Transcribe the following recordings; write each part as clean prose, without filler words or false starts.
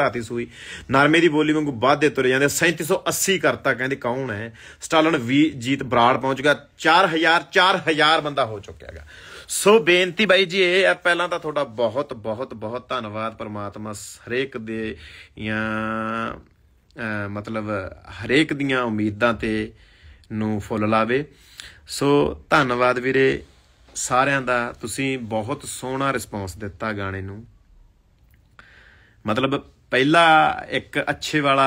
घराती सूई नरमे की बोली वांगू वाधे तुरे जाते 3780 करता कहते कौन है स्टालन वी जीत बराड़ पहुंच गया 4000 बंदा हो चुका है। सो बेनती बाई जी ये पहला तो थोड़ा बहुत बहुत बहुत धन्यवाद परमात्मा हरेक दे मतलब हरेक दियां उम्मीदां ते नूं फुल लावे। सो धन्नवाद वीरे सारिआं दा, तुसीं बहुत सोहना रिस्पॉन्स दिता गाने नूं, मतलब पहला एक अच्छे वाला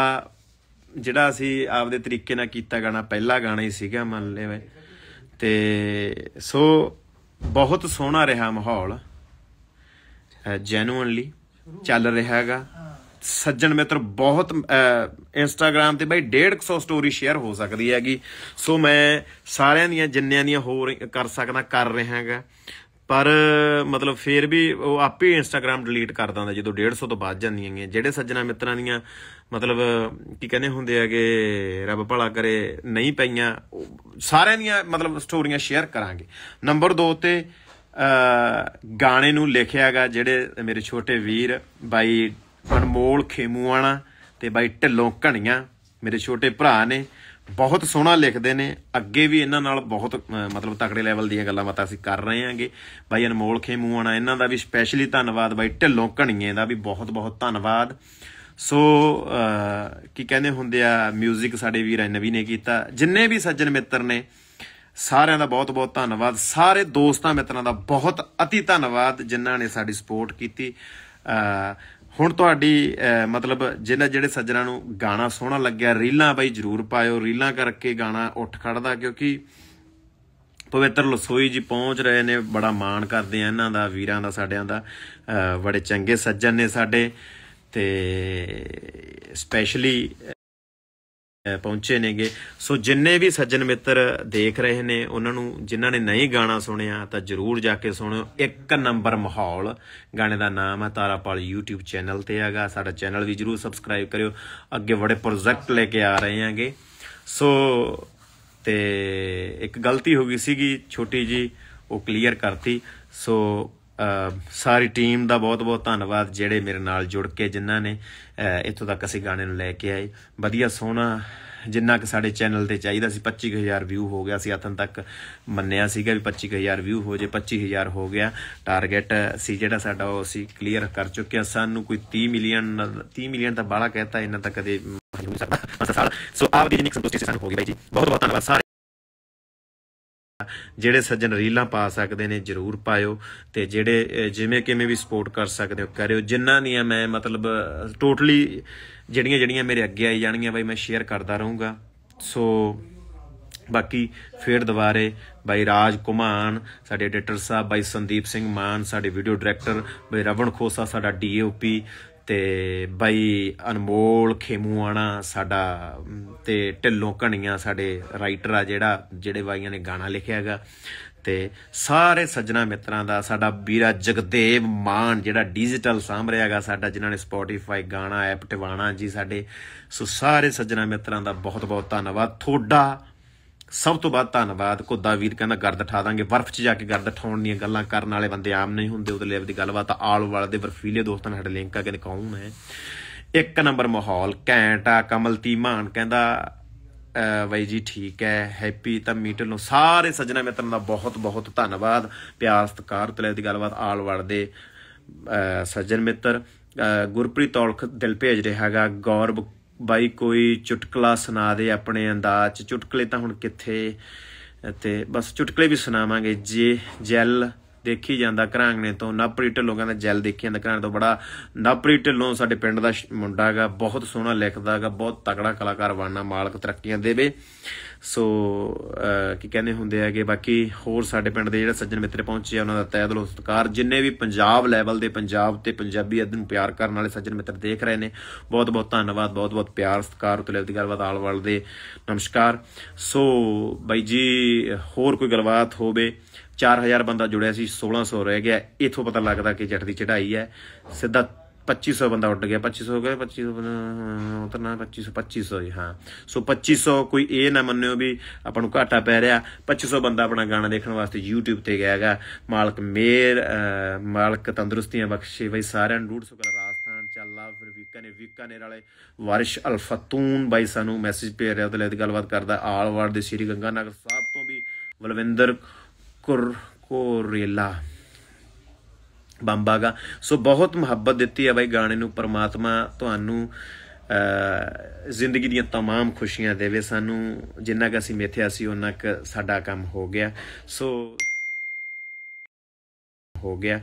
जिहड़ा असीं आपदे तरीके नाल कीता गाना पहला गाना ही सीगा मन लेवे ते सो बहुत सोहना रहा माहौल जैनुअनली चल रहा हैगा। सज्जन मित्र बहुत इंस्टाग्राम ते भाई 150 स्टोरी शेयर हो सकती हैगी, सो मैं सारियां दियां जिन्नियां दियां हो कर सकदा कर रहा है, पर मतलब फिर भी वो आप ही इंस्टाग्राम डिलीट कर दिंदा जो 150 तो बाद जांदियां ने जिहड़े सज्जना मित्रां दियां मतलब की कहने हुंदे हैगे रब भला करे नहीं पईयां सारियां दियां मतलब स्टोरियां शेयर करांगे। नंबर 2 ते गाने नूं लिखिआ हैगा जिहड़े मेरे छोटे वीर बाई अनमोल खेमूआणा ते बाई ढिल्लों घणियां मेरे छोटे भरा ने बहुत सोहना लिखते हैं, अगे भी इन्हां नाल बहुत मतलब तगड़े लैवल दीआं गल्लां बातां असीं कर रहे हैं। बाई अनमोल खेमूआणा इन्हां दा भी स्पैशली धन्नवाद, बाई ढिल्लों घणिए दा भी बहुत बहुत धन्नवाद। सो की कहने हुंदे आ म्यूजिक साडे वीर नवी ने कीता, जिन्ने भी सज्जन मित्र ने सारिआं दा बहुत बहुत धन्नवाद, सारे दोस्तां मित्रां दा बहुत अति धन्नवाद जिन्हां ने साडी सपोर्ट कीती। हुण तुहाडी मतलब जिन्हां जिहड़े सज्जनां नूं गाना सोहना लग्गिआ रीलां बाई जरूर पायो, रीलां करके गाना उठ खड़दा क्योंकि पवित्र लसोई जी पहुंच रहे ने, बड़ा माण करदे आ इन्हां दा वीरां दा साडिआं दा, बड़े चंगे सज्जन ने साडे ते स्पैशली पहुंचे नेगे। सो जिन्ने भी सज्जन मित्र देख रहे ने उन्हां नूं जिन्हां ने नहीं गाना सुनिया तां जरूर जाके सुणिओ, एक नंबर माहौल गाने दा नाम है, तारापाल यूट्यूब चैनल ते हैगा, साडा चैनल भी जरूर सबसक्राइब करिओ, अगे बड़े प्रोजेक्ट लेके आ रहे हैंगे। सो ते एक गलती हो गई सीगी छोटी जी वो क्लीयर करती। सो सारी टीम का बहुत बहुत धन्नवाद जिहड़े मेरे नाल जुड़ के जिन्हां ने इत्थों तक असीं गाने नूं लैके आए वधिया सोहना जिन्ना कि साडे चैनल ते चाहीदा सी। 25000 व्यू हो गया, असीं हथन तक मन्निआ सीगा भी 25000 व्यू हो जाए, 25000 हो गया टारगेट सी जिहड़ा साडा ओह असीं क्लीयर कर चुके हां। सानूं कोई 30 मिलियन तां बाहला कहता इन्ना तां कदे हो नहीं सकदा। सो आपदी जिन्नी संतुष्टि सानूं हो गई भाई जी, बहुत बहुत धन्नवाद सारे ਜਿਹੜੇ सज्जन रीलां पा सकते हैं जरूर पायो, तो जेडे जिमें किमें भी सपोर्ट कर सकते हो करो, जिन्हां दियां मैं मतलब टोटली जड़ियाँ जड़ियाँ मेरे अगे आई जाणगियां बई मैं शेयर करता रहूँगा। सो बाकी फिर दुबारे बाई राज कुमान साडे एडिटर साहब, बाई संदीप सिंह मान साडे वीडियो डायरैक्टर, बाई रवण खोसा साडा DOP ते बाई अनमोल खेमूआणा साडा ते ढिल्लों घणियां साडे राइटर आ जिहड़ा जिहड़े बाइयां ने गाना लिखिआ हैगा, ते सारे सज्जना मित्रां दा साडा वीरा जगदेव मान जिहड़ा डिजिटल सांभ रिहा हैगा साडा, जिन्हां ने स्पॉटीफाई गाना ऐप टवाणा जी साडे। सो सारे सज्जना मित्रां दा बहुत बहुत धन्नवाद, थोड़ा सब तो वध धन्नवाद। घुद्दा वीर कहना गर्द ठा देंगे, बर्फ च जाके गर्द उठाने दी गल्लां करन वाले बंदे आम नहीं हुंदे, उहदे लेवल दी गल्लबात आल वाले दे बर्फीले दोस्तां नाल लिंक आ के कौन है। एक नंबर माहौल घैंट आ। कमल धीमान कहंदा बाई जी ठीक है, हैप्पी धम्मी ढिल्लों, सारे सज्जना मित्रां दा बहुत बहुत धन्नवाद, प्यार सत्कार उहदे लेवल दी गल्लबात आल वाले दे सज्जन मित्र। गुरप्रीत औलख दिल भेज रहा हैगा, गौरव बाई कोई चुटकला सुना दे अपने अंदाज, चुटकले तो हुण कित्थे ते बस चुटकले भी सुनावांगे। जे जैल देखी जांदा घरांगणे तो नापरी ढिल्लों कहंदा जैल देखी जांदा घरांगणे तो बड़ा, नापरी ढिल्लों साडे पिंड दा मुंडा हैगा, बहुत सोहना लिखदा हैगा, बहुत तगड़ा कलाकार बनना मालक तरक्कियां देवे। सो की कहने हुंदे हैगे बाकी होर साडे पिंड दे जिहड़े सज्जन मित्र पहुंचे उन्हां दा तहे दिलों सत्कार, जिन्ने भी पंजाब लैवल दे पंजाब ते पंजाबी अदन प्यार करन वाले सज्जन मित्र देख रहे ने बहुत बहुत धन्नवाद, बहुत बहुत प्यार सत्कार उतले दी गलबात आल वाल दे नमस्कार। सो बाई जी होर कोई गलबात होवे 4000 बंदा जुड़िया सी, 1600 रह गया, इथों पता लगदा कि जट की चढ़ाई है, सीधा 2500 बंदा उठ गया, 2500 गए 2500 उतरना 2500 जी हाँ। सो 2500 कोई ये ना मन्यो भी अपन घाटा पै रहा, 2500 बंदा अपना गाना देखने वास्ते यूट्यूब ते गया है, मालक मेहर मालक तंदुरुस्तियां बख्शे भाई सारे। 150 राजस्थान चल ला फिर बीकानेर बीकानेर वाले वारिश अल फतून भाई सानू मैसेज भेज रहा तो गलबात करता आलवाड़ के श्री गंगा नगर साहब तो भी बलविंदर कोरेला बंबागा सो बहुत मुहब्बत दी है बई गाने नू। परमात्मा तुहानू जिंदगी दी तमाम खुशियां देवे। सानू जिन्ना क असीं मेथया सी उन्ना क साडा काम हो गया।